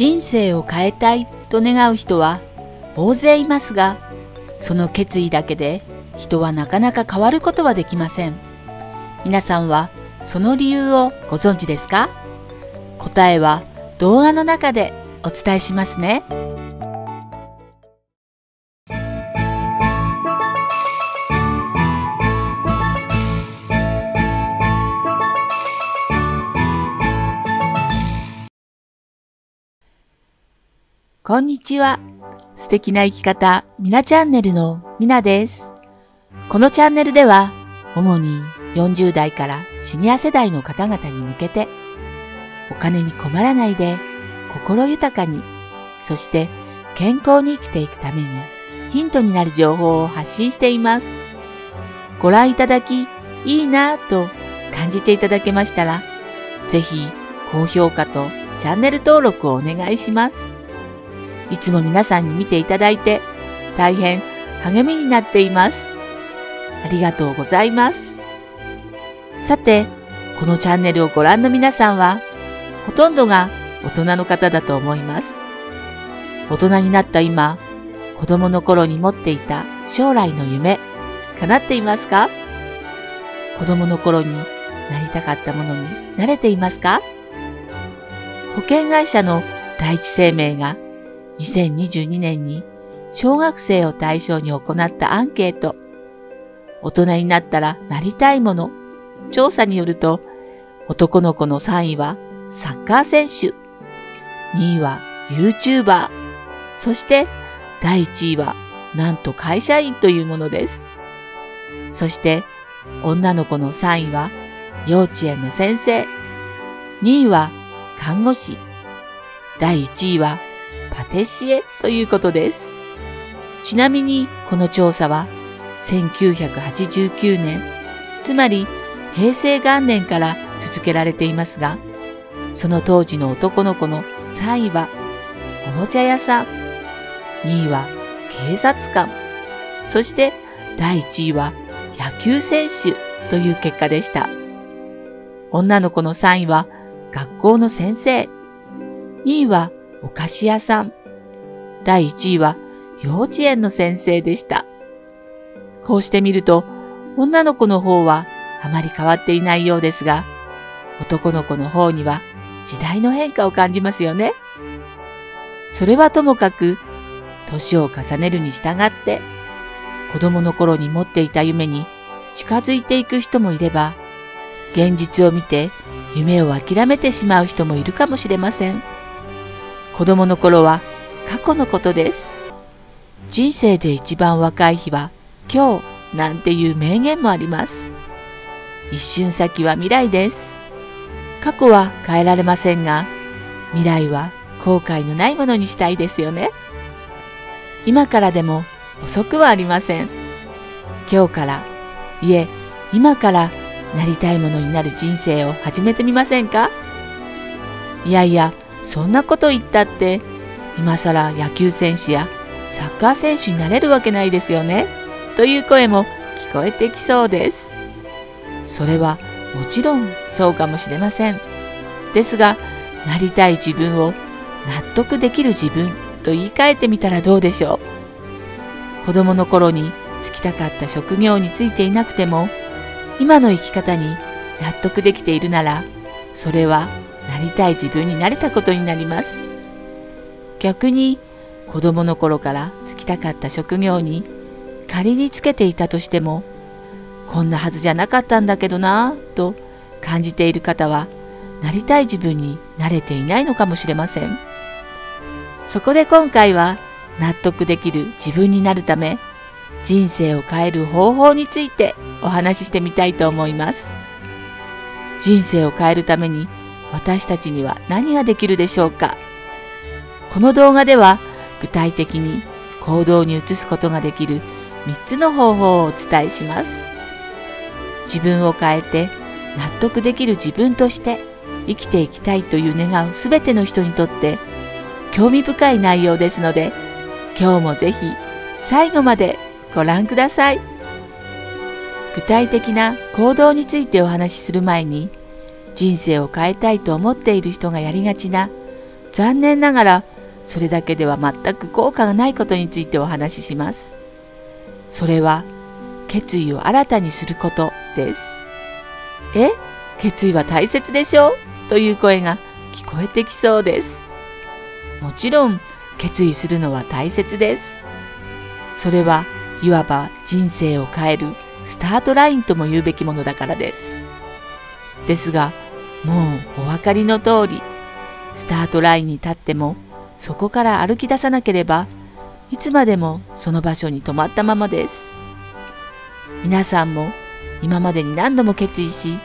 人生を変えたいと願う人は大勢いますが、その決意だけで人はなかなか変わることはできません。皆さんはその理由をご存知ですか？答えは動画の中でお伝えしますね。こんにちは。素敵な生き方みなチャンネルのみなです。このチャンネルでは、主に40代からシニア世代の方々に向けて、お金に困らないで心豊かに、そして健康に生きていくためにヒントになる情報を発信しています。ご覧いただき、いいなぁと感じていただけましたら、ぜひ高評価とチャンネル登録をお願いします。いつも皆さんに見ていただいて大変励みになっています。ありがとうございます。さて、このチャンネルをご覧の皆さんは、ほとんどが大人の方だと思います。大人になった今、子供の頃に持っていた将来の夢、叶っていますか？子供の頃になりたかったものになれていますか？保険会社の第一生命が2022年に小学生を対象に行ったアンケート、大人になったらなりたいもの、調査によると、男の子の3位はサッカー選手、2位は YouTuber、そして第1位はなんと会社員というものです。そして女の子の3位は幼稚園の先生、2位は看護師、第1位はパティシエということです。ちなみにこの調査は1989年、つまり平成元年から続けられていますが、その当時の男の子の3位はおもちゃ屋さん、2位は警察官、そして第1位は野球選手という結果でした。女の子の3位は学校の先生、2位はお菓子屋さん。第1位は幼稚園の先生でした。こうしてみると、女の子の方はあまり変わっていないようですが、男の子の方には時代の変化を感じますよね。それはともかく、年を重ねるに従って、子供の頃に持っていた夢に近づいていく人もいれば、現実を見て夢を諦めてしまう人もいるかもしれません。子供の頃は過去のことです。人生で一番若い日は今日なんていう名言もあります。一瞬先は未来です。過去は変えられませんが、未来は後悔のないものにしたいですよね。今からでも遅くはありません。今日から、いえ、今からなりたいものになる人生を始めてみませんか？いやいや、そんなこと言ったって、今さら野球選手やサッカー選手になれるわけないですよね、という声も聞こえてきそうです。それはもちろんそうかもしれません。ですが、なりたい自分を納得できる自分と言い換えてみたらどうでしょう。子供の頃に就きたかった職業についていなくても、今の生き方に納得できているなら、それはなりたい自分になれたことになります。逆に子供の頃から就きたかった職業に仮につけていたとしても、こんなはずじゃなかったんだけどなぁと感じている方は、なりたい自分に慣れていないのかもしれません。そこで今回は納得できる自分になるため、人生を変える方法についてお話ししてみたいと思います。人生を変えるために私たちには何ができるでしょうか。この動画では具体的に行動に移すことができる3つの方法をお伝えします。自分を変えて納得できる自分として生きていきたいという願うすべての人にとって興味深い内容ですので、今日もぜひ最後までご覧ください。具体的な行動についてお話しする前に、人生を変えたいと思っている人がやりがちな残念ながらそれだけでは全く効果がないことについてお話しします。それは決意を新たにすることです。え、決意は大切でしょうという声が聞こえてきそうです。もちろん決意するのは大切です。それはいわば人生を変えるスタートラインとも言うべきものだからです。ですが、もうお分かりの通り、スタートラインに立ってもそこから歩き出さなければ、いつまでもその場所に止まったままです。皆さんも今までに何度も決意し、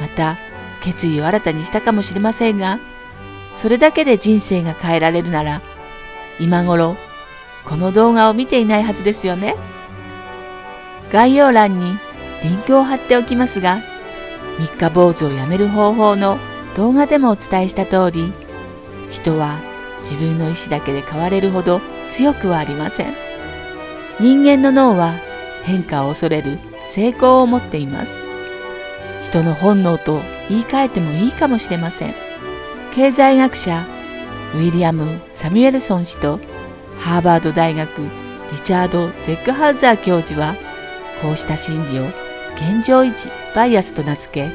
また決意を新たにしたかもしれませんが、それだけで人生が変えられるなら、今頃この動画を見ていないはずですよね。概要欄にリンクを貼っておきますが、三日坊主をやめる方法の動画でもお伝えした通り、人は自分の意思だけで変われるほど強くはありません。人間の脳は変化を恐れる成功を持っています。人の本能と言い換えてもいいかもしれません。経済学者ウィリアム・サミュエルソン氏とハーバード大学リチャード・ゼックハウザー教授は、こうした心理を現状維持バイアスと名付け、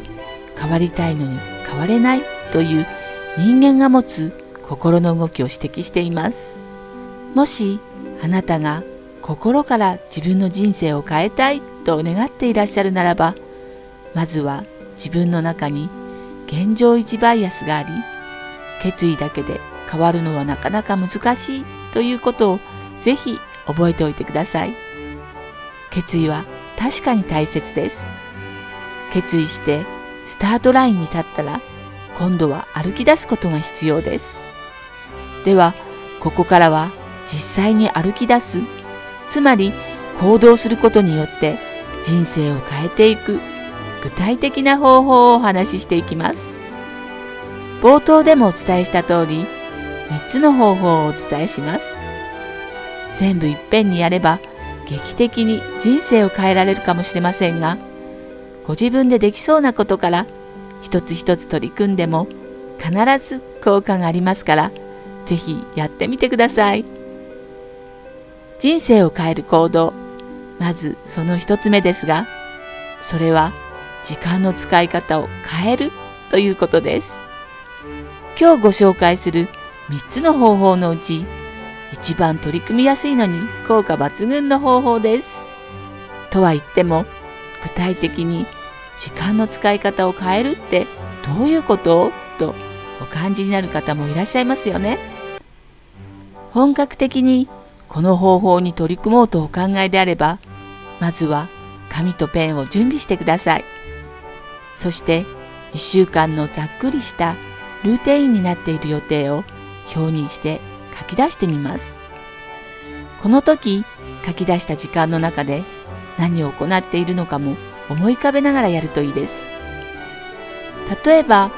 変わりたいのに変われないという人間が持つ心の動きを指摘しています。もしあなたが心から自分の人生を変えたいと願っていらっしゃるならば、まずは自分の中に現状維持バイアスがあり、決意だけで変わるのはなかなか難しいということをぜひ覚えておいてください。決意は確かに大切です。決意してスタートラインに立ったら、今度は歩き出すことが必要です。では、ここからは実際に歩き出す、つまり行動することによって人生を変えていく具体的な方法をお話ししていきます。冒頭でもお伝えした通り、3つの方法をお伝えします。全部いっぺんにやれば劇的に人生を変えられるかもしれませんが、ご自分でできそうなことから一つ一つ取り組んでも必ず効果がありますから、ぜひやってみてください。人生を変える行動、まずその一つ目ですが、それは時間の使い方を変えるということです。今日ご紹介する3つの方法のうち、一番取り組みやすいのに効果抜群の方法です。とは言っても、具体的に時間の使い方を変えるってどういうこと?とお感じになる方もいらっしゃいますよね。本格的にこの方法に取り組もうとお考えであれば、まずは紙とペンを準備してください。そして1週間のざっくりしたルーテインになっている予定を表にして書き出してみます。この時書き出した時間の中で何を行っているのかも思い浮かべながらやるといいです。例えば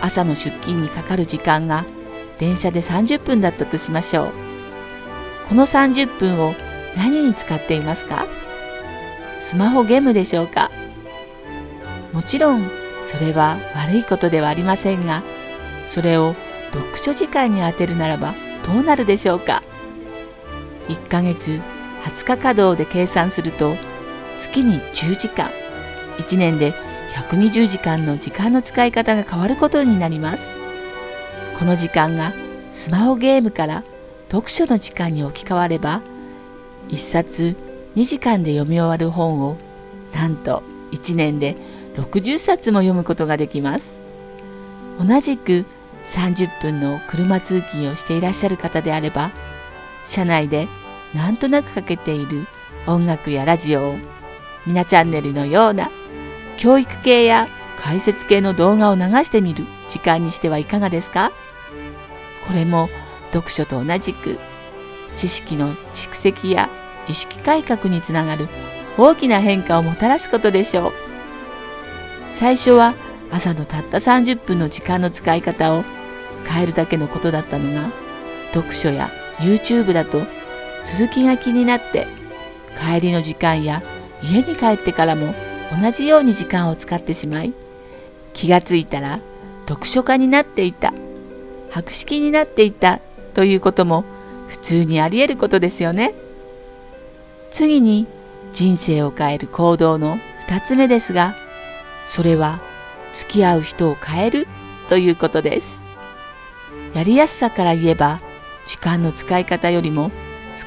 朝の出勤にかかる時間が電車で30分だったとしましょう。この30分を何に使っていますか?スマホゲームでしょうか?もちろんそれは悪いことではありませんが、それを読書時間に充てるならばどうなるでしょうか。1ヶ月20日稼働で計算すると、月に10時間、1年で120時間の時間の使い方が変わることになります。この時間がスマホゲームから読書の時間に置き換われば、1冊2時間で読み終わる本をなんと1年で60冊も読むことができます。同じく30分の車通勤をしていらっしゃる方であれば、車内でなんとなくかけている音楽やラジオをみなチャンネルのような教育系や解説系の動画を流してみる時間にしてはいかがですか?これも読書と同じく知識の蓄積や意識改革につながる大きな変化をもたらすことでしょう。最初は朝のたった30分の時間の使い方を変えるだけのことだったのが、読書や YouTube だと続きが気になって帰りの時間や家に帰ってからも同じように時間を使ってしまい、気がついたら読書家になっていた、博識になっていたということも普通にあり得ることですよね。次に人生を変える行動の2つ目ですが、それは付き合う人を変えるということです。やりやすさから言えば時間の使い方よりも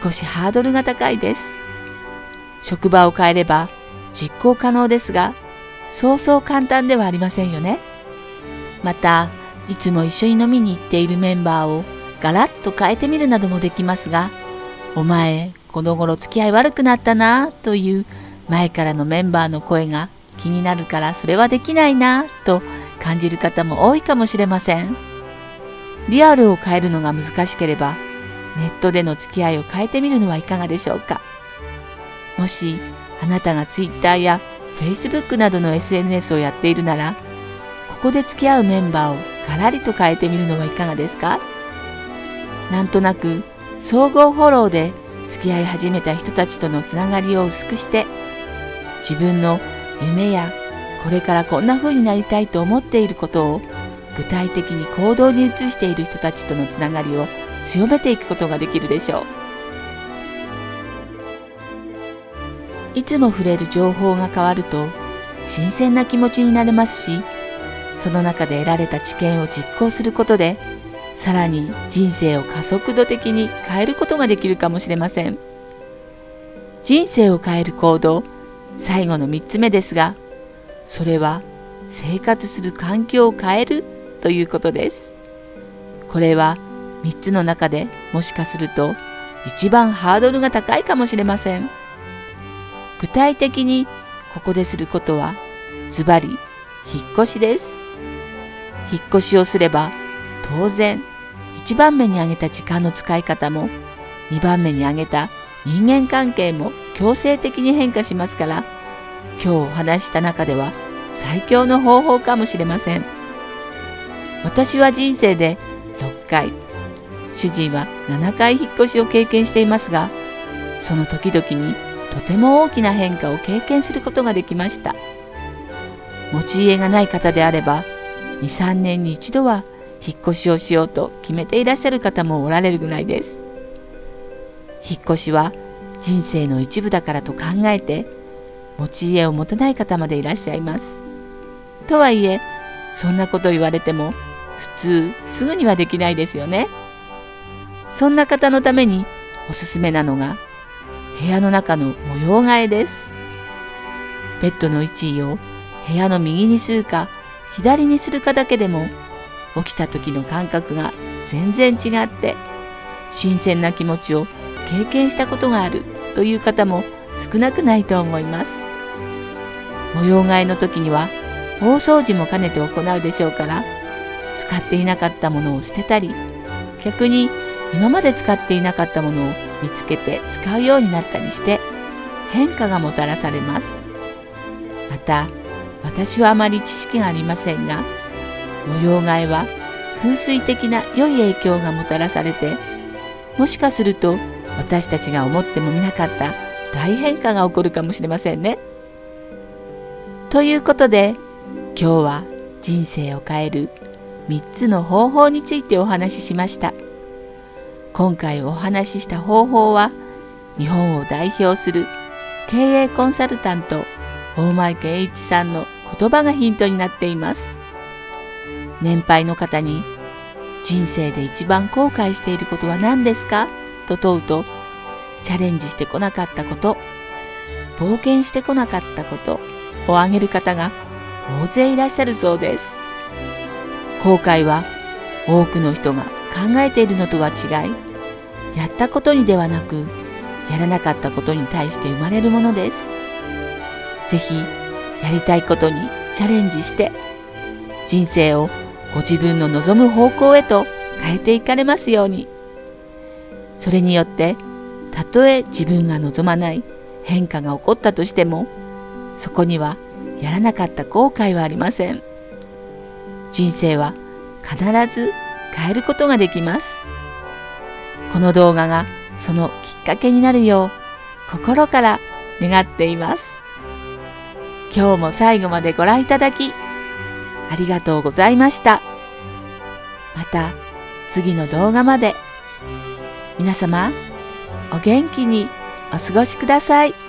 少しハードルが高いです。職場を変えれば実行可能ですが、そうそう簡単ではありませんよね。また、いつも一緒に飲みに行っているメンバーをガラッと変えてみるなどもできますが、お前、この頃付き合い悪くなったなという前からのメンバーの声が気になるからそれはできないなと感じる方も多いかもしれません。リアルを変えるのが難しければ、ネットでの付き合いを変えてみるのはいかがでしょうか。もし、あなたが Twitter や Facebook などの SNS をやっているなら、ここで付き合うメンバーをガラリと変えてみるのはいかがですか？なんとなく総合フォローで付き合い始めた人たちとのつながりを薄くして、自分の夢やこれからこんな風になりたいと思っていることを具体的に行動に移している人たちとのつながりを強めていくことができるでしょう。いつも触れる情報が変わると新鮮な気持ちになれますし、その中で得られた知見を実行することで、さらに人生を加速度的に変えることができるかもしれません。人生を変える行動、最後の3つ目ですが、それは生活する環境を変えるということです。これは3つの中でもしかすると一番ハードルが高いかもしれません。具体的にここですることは、ズバリ引っ越しです。引っ越しをすれば、当然、1番目に挙げた時間の使い方も、2番目に挙げた人間関係も強制的に変化しますから、今日お話した中では最強の方法かもしれません。私は人生で6回、主人は7回引っ越しを経験していますが、その時々にとても大きな変化を経験することができました。持ち家がない方であれば、2、3年に一度は引っ越しをしようと決めていらっしゃる方もおられるぐらいです。引っ越しは人生の一部だからと考えて、持ち家を持たない方までいらっしゃいます。とはいえ、そんなこと言われても普通すぐにはできないですよね。そんな方のためにおすすめなのが、部屋の中の模様替えです。ベッドの位置を部屋の右にするか左にするかだけでも、起きた時の感覚が全然違って新鮮な気持ちを経験したことがあるという方も少なくないと思います。模様替えの時には大掃除も兼ねて行うでしょうから、使っていなかったものを捨てたり、逆に今まで使っていなかったものを見つけて使うようになったりして変化がもたらされます。また、私はあまり知識がありませんが、模様替えは風水的な良い影響がもたらされて、もしかすると私たちが思ってもみなかった大変化が起こるかもしれませんね。ということで、今日は人生を変える3つの方法についてお話ししました。今回お話しした方法は、日本を代表する経営コンサルタント大前健一さんの言葉がヒントになっています。年配の方に、人生で一番後悔していることは何ですかと問うと、チャレンジしてこなかったこと、冒険してこなかったことを挙げる方が大勢いらっしゃるそうです。後悔は多くの人が考えているのとは違い、やったことにではなく、やらなかったことに対して生まれるものです。ぜひ、やりたいことにチャレンジして、人生をご自分の望む方向へと変えていかれますように。それによって、たとえ自分が望まない変化が起こったとしても、そこにはやらなかった後悔はありません。人生は必ず変えることができます。この動画がそのきっかけになるよう心から願っています。今日も最後までご覧いただきありがとうございました。また次の動画まで皆様お元気にお過ごしください。